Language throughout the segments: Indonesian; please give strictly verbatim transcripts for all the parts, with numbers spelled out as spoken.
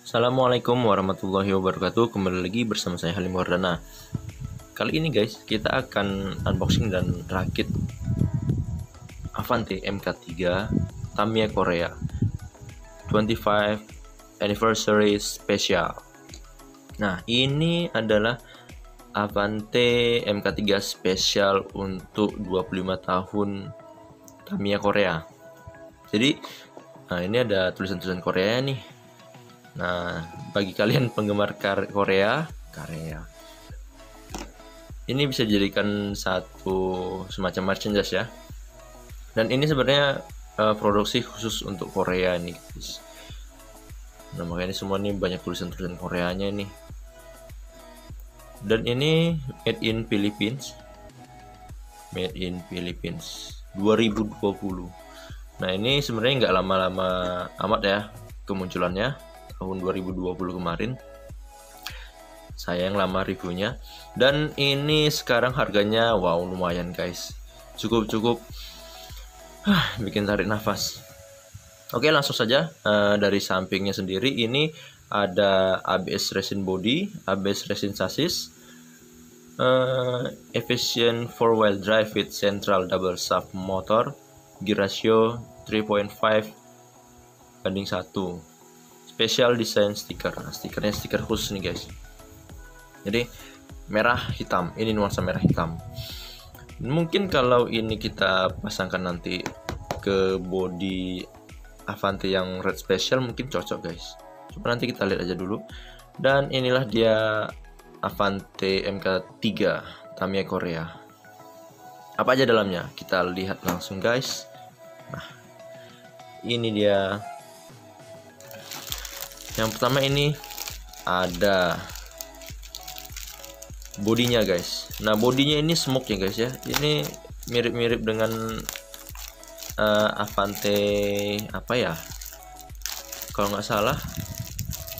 Assalamualaikum warahmatullahi wabarakatuh. Kembali lagi bersama saya Halim Wardhana. Kali ini guys, kita akan unboxing dan rakit Avante M K tiga Tamiya Korea dua puluh lima Anniversary Special. Nah, ini adalah Avante M K tiga spesial untuk dua puluh lima tahun Tamiya Korea. Jadi, nah ini ada tulisan-tulisan Korea nih. Nah, bagi kalian penggemar Korea, Korea. Ini bisa dijadikan satu semacam merchandise ya. Dan ini sebenarnya uh, produksi khusus untuk Korea nih, guys. Nah, makanya semua ini banyak tulisan-tulisan Koreanya nih. Dan ini made in Philippines. Made in Philippines dua ribu dua puluh. Nah, ini sebenarnya nggak lama-lama amat ya kemunculannya, tahun dua ribu dua puluh kemarin. Saya yang lama reviewnya. Dan ini sekarang harganya wow lumayan guys. Cukup-cukup huh, bikin tarik nafas. Oke, langsung saja uh, dari sampingnya sendiri ini ada A B S resin body, A B S resin sasis. Uh, efficient four-wheel drive with central double shaft motor. Gear ratio tiga koma lima banding satu. Special design stiker. Nah, stikernya stiker khusus nih guys. Jadi merah hitam. Ini nuansa merah hitam. Mungkin kalau ini kita pasangkan nanti ke body Avante yang red special mungkin cocok guys. Coba nanti kita lihat aja dulu. Dan inilah dia Avante M K tiga Tamiya Korea. Apa aja dalamnya? Kita lihat langsung guys. Nah, ini dia. Yang pertama ini ada bodinya guys. Nah, bodinya ini smoke ya guys ya. Ini mirip-mirip dengan uh, Avante apa ya? Kalau nggak salah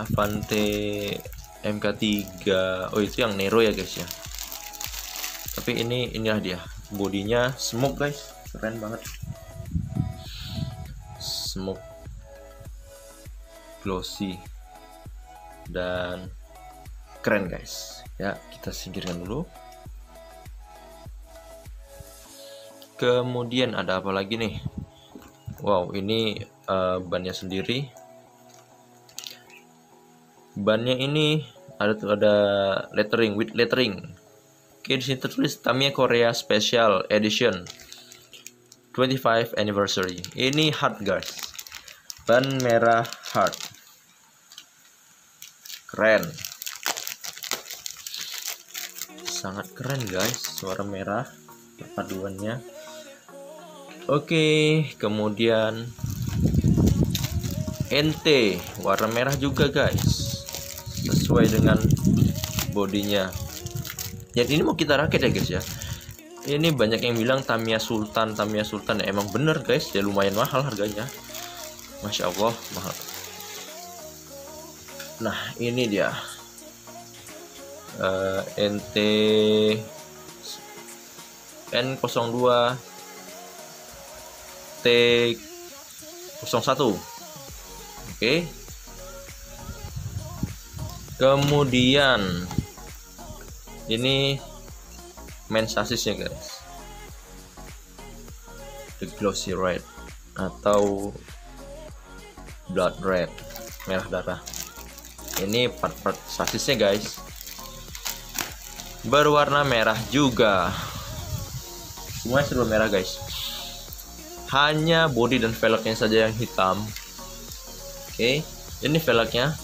Avante M K tiga. Oh, itu yang Nero ya guys ya. Tapi ini inilah dia. Bodinya smoke guys. Keren banget. Smoke glossy dan keren guys ya. Kita singkirkan dulu. Kemudian ada apa lagi nih? Wow, ini uh, bannya sendiri. Bannya ini ada ada lettering with lettering. Oke, di sini tertulis Tamiya Korea Special Edition dua puluh lima Anniversary. Ini hard guys. Ban merah hard. Keren. Sangat keren guys, suara merah perpaduannya. Oke, kemudian N T warna merah juga guys, sesuai dengan bodinya. Jadi ini mau kita rakit ya guys ya. Ini banyak yang bilang Tamiya Sultan, Tamiya Sultan ya, emang bener guys ya, lumayan mahal harganya. Masya Allah mahal. Nah, ini dia Uh, N T N nol dua T nol satu. Oke. Kemudian ini main sasisnya guys. The glossy red atau blood red, merah darah. Ini part-part sasisnya guys. Berwarna merah juga. Semuanya serba merah guys. Hanya body dan velgnya saja yang hitam. Oke, ini velgnya.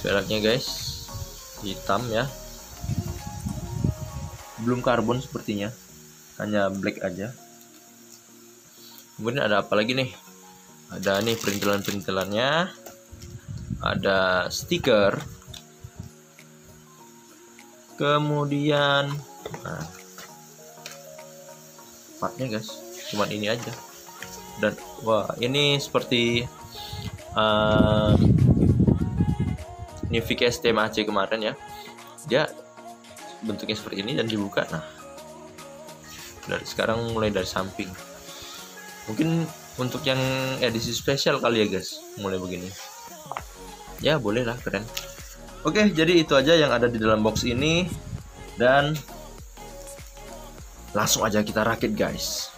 Velgnya guys, hitam ya. Belum karbon sepertinya, hanya black aja. Kemudian ada apa lagi nih? Ada nih perintilan-perintilannya. Ada stiker. Kemudian nah, partnya guys cuman ini aja. Dan wah, ini seperti uh, Nivik S T M A C kemarin ya. Dia bentuknya seperti ini dan dibuka. Nah, dari sekarang mulai dari samping. Mungkin untuk yang edisi spesial kali ya guys, mulai begini. ya boleh lah, keren. Oke, jadi itu aja yang ada di dalam box ini, dan langsung aja kita rakit, guys.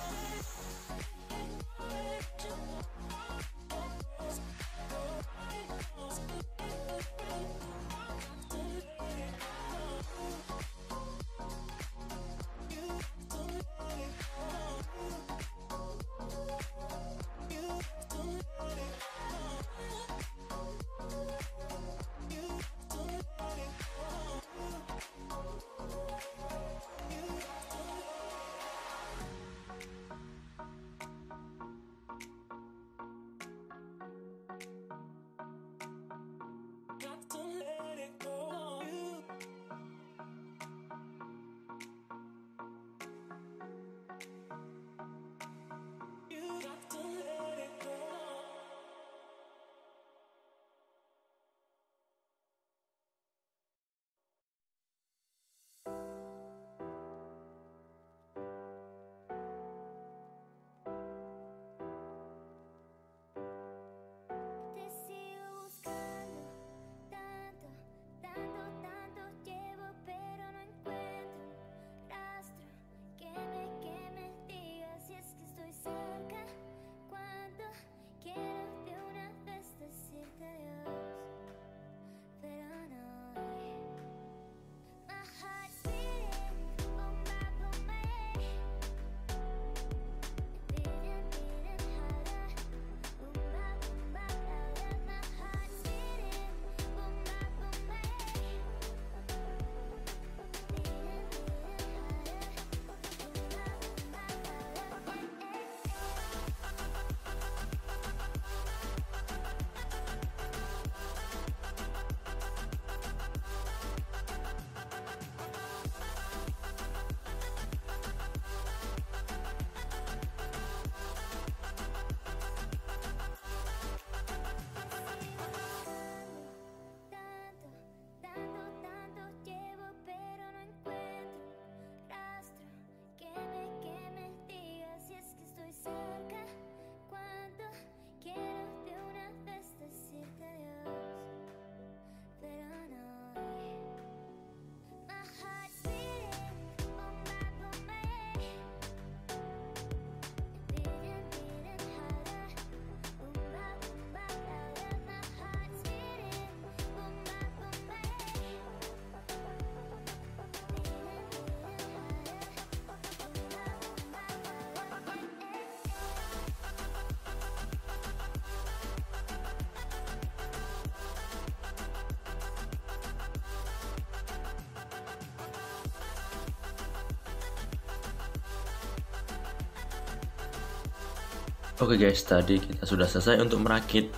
Oke okay guys, tadi kita sudah selesai untuk merakit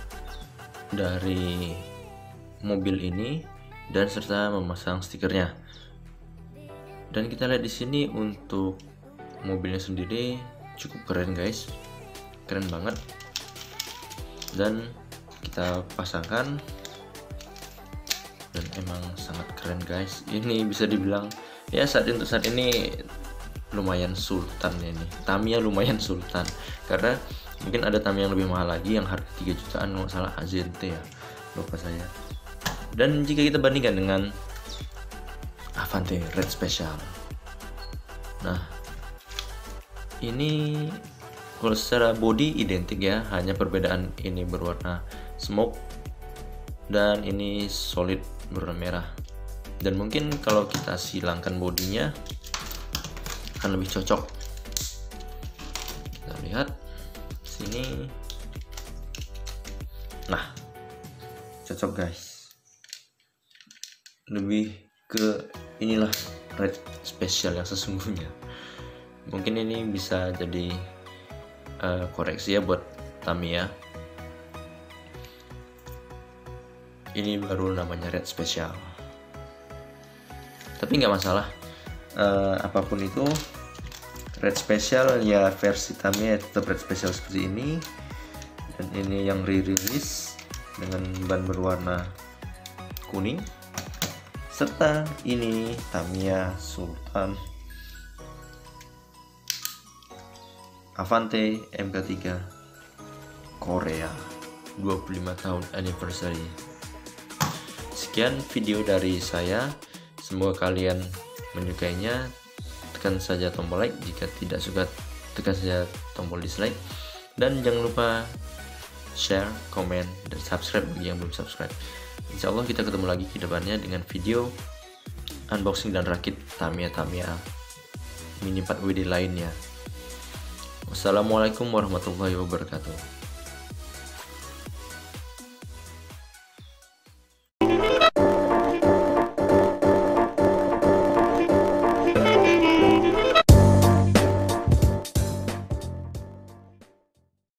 dari mobil ini dan serta memasang stikernya. Dan kita lihat di sini untuk mobilnya sendiri cukup keren guys, keren banget. Dan kita pasangkan dan emang sangat keren guys. Ini bisa dibilang ya saat untuk saat ini lumayan sultan ini. Tamiya lumayan sultan karena mungkin ada Tamiya yang lebih mahal lagi yang harga tiga jutaan kalau salah, A Z T ya, lupa saya. Dan jika kita bandingkan dengan Avante Red Special, nah ini kalau secara body identik ya, hanya perbedaan ini berwarna smoke dan ini solid berwarna merah. Dan mungkin kalau kita silangkan bodinya akan lebih cocok. Kita lihat ini, nah cocok guys, lebih ke inilah Red Special yang sesungguhnya. Mungkin ini bisa jadi uh, koreksi ya buat Tamiya. Ini baru namanya Red Special, tapi nggak masalah, uh, apapun itu Red Special ya, versi Tamiya tetap Red Special seperti ini. Dan ini yang re-release dengan ban berwarna kuning, serta ini Tamiya Sultan Avante M K tiga Korea dua puluh lima tahun anniversary. Sekian video dari saya, semoga kalian menyukainya. Tekan saja tombol like, jika tidak suka tekan saja tombol dislike, dan jangan lupa share, komen, dan subscribe bagi yang belum subscribe. Insya Allah kita ketemu lagi ke depannya dengan video unboxing dan rakit Tamiya-Tamiya Mini empat W D lainnya. Wassalamualaikum warahmatullahi wabarakatuh.